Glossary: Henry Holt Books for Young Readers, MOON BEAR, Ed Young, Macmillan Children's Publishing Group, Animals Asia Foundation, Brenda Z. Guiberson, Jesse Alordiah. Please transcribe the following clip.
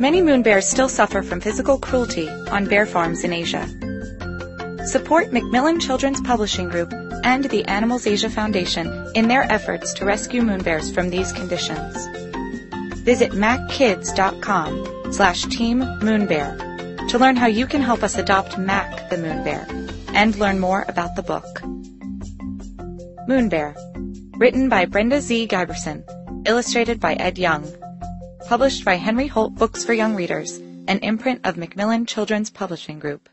Many moon bears still suffer from physical cruelty on bear farms in Asia. Support Macmillan Children's Publishing Group and the Animals Asia Foundation in their efforts to rescue moon bears from these conditions. Visit mackids.com/teammoonbear to learn how you can help us adopt Mac the moon bear and learn more about the book. Moon Bear, written by Brenda Z. Guiberson, illustrated by Ed Young. Published by Henry Holt Books for Young Readers, an imprint of Macmillan Children's Publishing Group.